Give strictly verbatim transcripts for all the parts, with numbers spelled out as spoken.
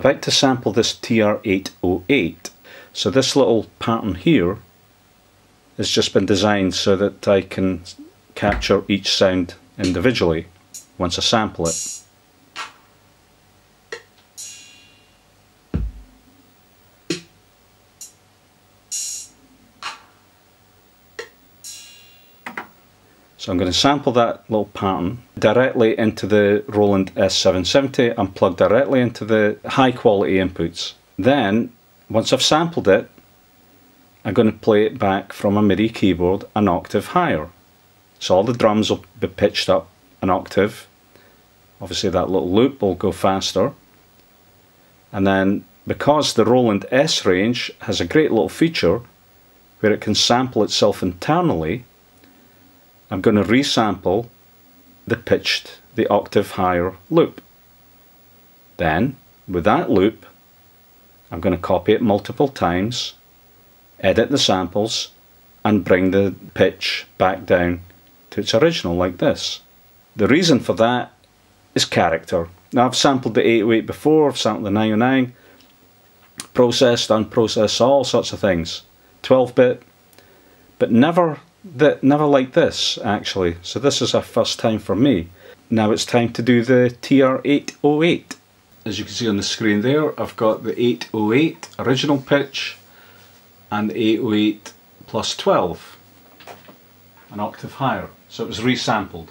I'd like to sample this T R eight oh eight. So this little pattern here has just been designed so that I can capture each sound individually once I sample it. So I'm going to sample that little pattern directly into the Roland S seven seventy and plug directly into the high quality inputs. Then, once I've sampled it, I'm going to play it back from a MIDI keyboard an octave higher. So all the drums will be pitched up an octave. Obviously that little loop will go faster. And then, because the Roland S range has a great little feature where it can sample itself internally, I'm going to resample the pitched, the octave higher loop. Then, with that loop, I'm going to copy it multiple times, edit the samples, and bring the pitch back down to its original, like this. The reason for that is character. Now, I've sampled the eight oh eight before, I've sampled the nine oh nine, processed, unprocessed, all sorts of things, twelve bit, but never That never like this actually, so this is a first time for me. Now it's time to do the T R eight oh eight. As you can see on the screen there, I've got the eight oh eight original pitch and the eight oh eight plus twelve, an octave higher, so it was resampled.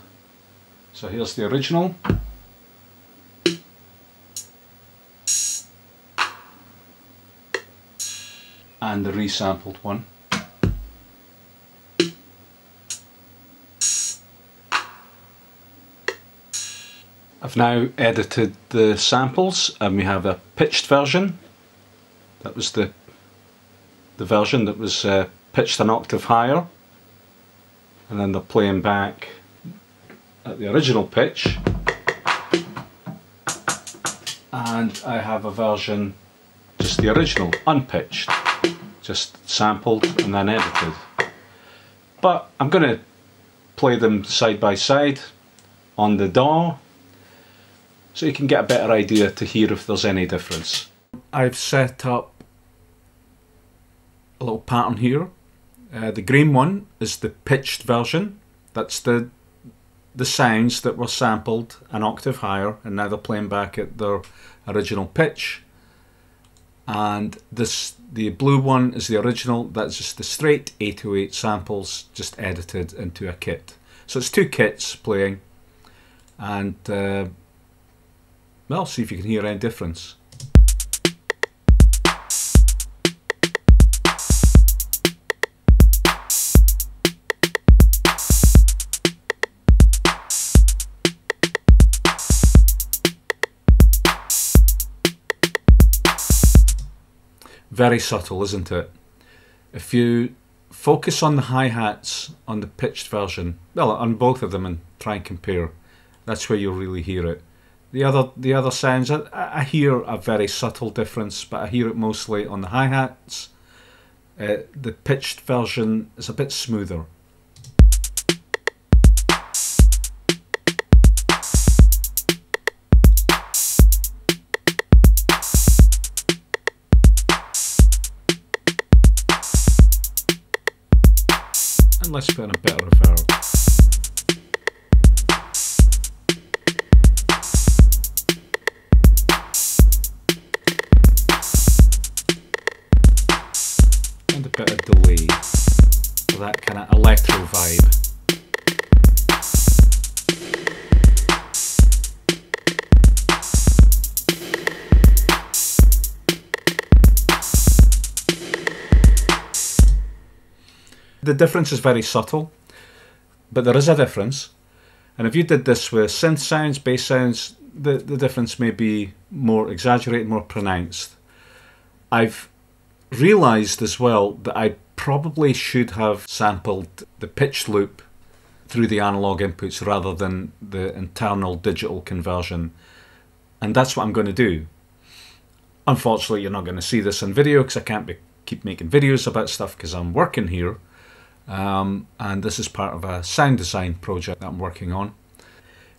So here's the original. And the resampled one. I've now edited the samples and we have a pitched version. That was the the version that was uh, pitched an octave higher, and then they're playing back at the original pitch, and I have a version just the original, unpitched, just sampled and then edited. But I'm going to play them side by side on the D A W so you can get a better idea to hear if there's any difference. I've set up a little pattern here. Uh, the green one is the pitched version. That's the the sounds that were sampled an octave higher and now they're playing back at their original pitch. And this the blue one is the original. That's just the straight eight oh eight samples just edited into a kit. So it's two kits playing, and uh, well, see if you can hear any difference. Very subtle, isn't it? If you focus on the hi-hats on the pitched version, well, on both of them, and try and compare, that's where you'll really hear it. The other, the other sounds, I, I hear a very subtle difference, but I hear it mostly on the hi-hats. Uh, the pitched version is a bit smoother. And let's put in a bit of reverb. Bit of delay, that kind of electro vibe. The difference is very subtle, but there is a difference. And if you did this with synth sounds, bass sounds, the, the difference may be more exaggerated, more pronounced. I've realised as well that I probably should have sampled the pitch loop through the analogue inputs rather than the internal digital conversion, and that's what I'm going to do. Unfortunately, you're not going to see this in video because I can't be, keep making videos about stuff because I'm working here, um, and this is part of a sound design project that I'm working on.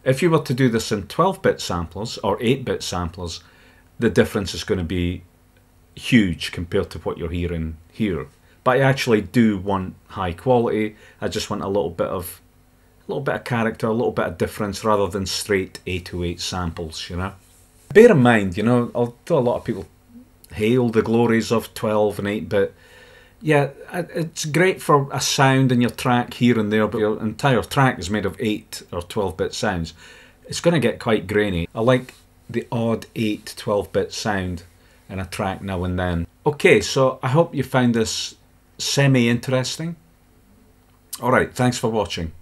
If you were to do this in twelve bit samplers or eight bit samplers, the difference is going to be huge compared to what you're hearing here. But I actually do want high quality. I just want a little bit of a little bit of character, a little bit of difference, rather than straight eight oh eight samples, you know. Bear in mind, you know, although a lot of people hail the glories of twelve and eight bit, yeah, it's great for a sound in your track here and there, but your entire track is made of eight or twelve bit sounds. It's going to get quite grainy. I like the odd eight twelve bit sound in a track now and then. Okay, so I hope you found this semi-interesting. Alright, thanks for watching.